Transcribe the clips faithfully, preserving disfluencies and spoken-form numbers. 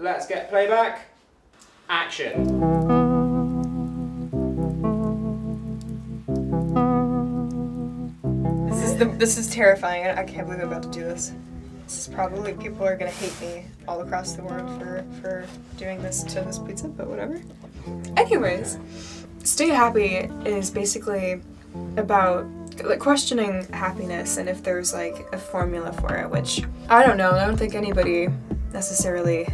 Let's get playback. Action. The, this is terrifying. I can't believe I'm about to do this. This is probably, people are gonna hate me all across the world for, for doing this to this pizza, but whatever. Anyways, Stay Happy is basically about like questioning happiness and if there's like a formula for it, which I don't know, I don't think anybody necessarily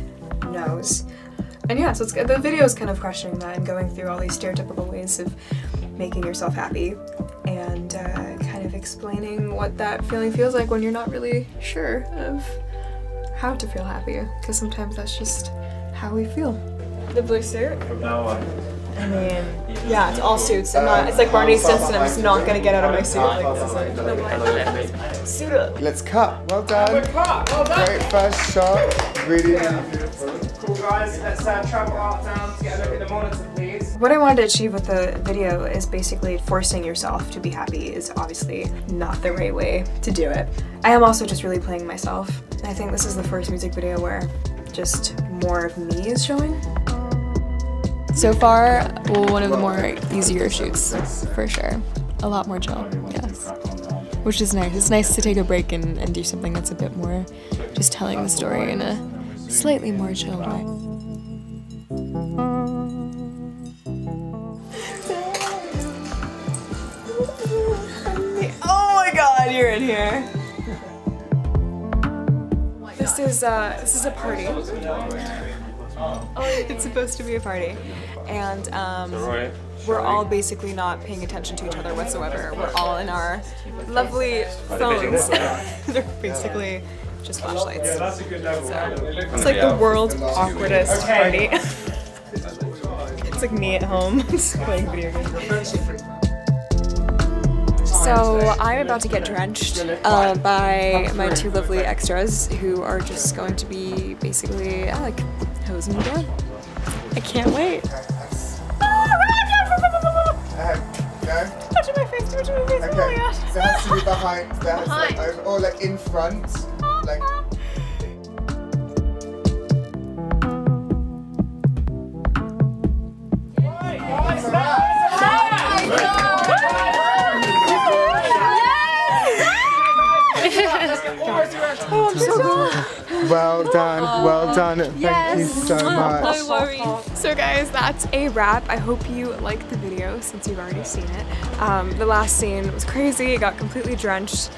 knows. And yeah, so it's, the video is kind of questioning that and going through all these stereotypical ways of making yourself happy and uh, kind of explaining what that feeling feels like when you're not really sure of how to feel happy, because sometimes that's just how we feel. The blue suit? From now on. I mean, yeah, it's all suits. I'm not, it's like Barney Stinson, I'm just not gonna get out of my suit like this. Like, no, like, suit up. Let's cut. Well done. Good cut. Well done. Great first shot. Really, yeah. Beautiful. Cool guys, let's uh, travel off down to get a look at the monitor, please. What I wanted to achieve with the video is basically forcing yourself to be happy is obviously not the right way to do it. I am also just really playing myself. I think this is the first music video where just more of me is showing. So far, one of the more easier shoots, for sure. A lot more chill, yes. Which is nice. It's nice to take a break and, and do something that's a bit more just telling the story in a slightly more chill way. Oh my god, you're in here! This is, uh, this is a party. It's supposed to be a party. And um, we're all basically not paying attention to each other whatsoever. We're all in our lovely phones. They're basically just flashlights. Yeah, that's a good level. So, it's like the world's awkwardest okay. party. It's like me at home, just playing video games. So I'm about to get drenched uh, by my two lovely extras who are just going to be basically uh, like hosing me down. I can't wait. Touch my face, touch my face, okay. Oh my gosh. So it has to be behind, that has behind. To be over, or like in front. Like. Oh, I'm so glad. Well done, well done. Thank yes. you so much. No worries. So guys, that's a wrap. I hope you liked the video since you've already seen it. Um, the last scene was crazy. It got completely drenched,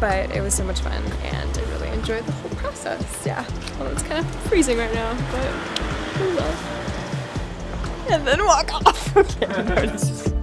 but it was so much fun and I really enjoyed the whole process. Yeah, well, it's kind of freezing right now, but we love it. And then walk off. Okay,